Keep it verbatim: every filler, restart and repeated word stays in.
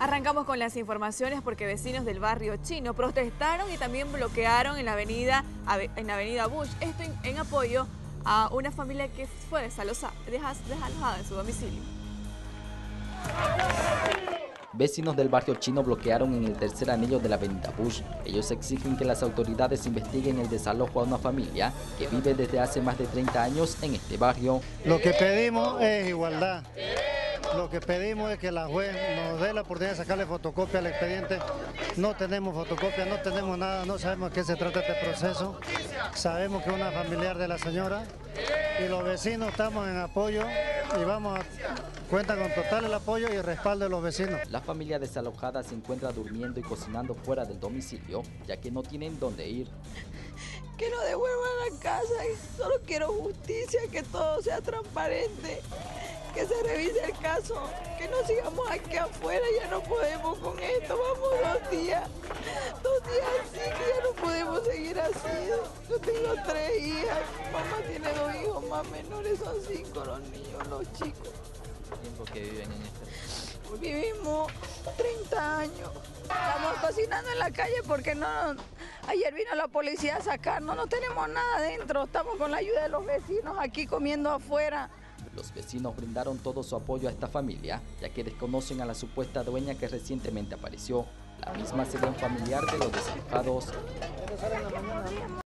Arrancamos con las informaciones porque vecinos del barrio Chino protestaron y también bloquearon en la avenida, en la avenida Busch, esto en, en apoyo a una familia que fue desalojada, desalojada de su domicilio. Vecinos del barrio Chino bloquearon en el tercer anillo de la avenida Busch. Ellos exigen que las autoridades investiguen el desalojo a una familia que vive desde hace más de treinta años en este barrio. Lo que pedimos es igualdad. Lo que pedimos es que la juez nos dé la oportunidad de sacarle fotocopia al expediente. No tenemos fotocopia, no tenemos nada, no sabemos de qué se trata este proceso. Sabemos que es una familiar de la señora y los vecinos estamos en apoyo y vamos a cuentan con total el apoyo y el respaldo de los vecinos. La familia desalojada se encuentra durmiendo y cocinando fuera del domicilio, ya que no tienen dónde ir. Que nos devuelvan a casa, solo quiero justicia, que todo sea transparente. Que se revise el caso, que no sigamos aquí afuera, ya no podemos con esto, vamos dos días, dos días así, que ya no podemos seguir así. Yo tengo tres hijas, mamá tiene dos hijos más menores, son cinco los niños, los chicos. ¿Cuánto tiempo que viven en esto? Vivimos treinta años, estamos cocinando en la calle porque no... Ayer vino la policía a sacarnos, no tenemos nada adentro, estamos con la ayuda de los vecinos aquí comiendo afuera. Los vecinos brindaron todo su apoyo a esta familia, ya que desconocen a la supuesta dueña que recientemente apareció. La misma sería un familiar de los desalojados.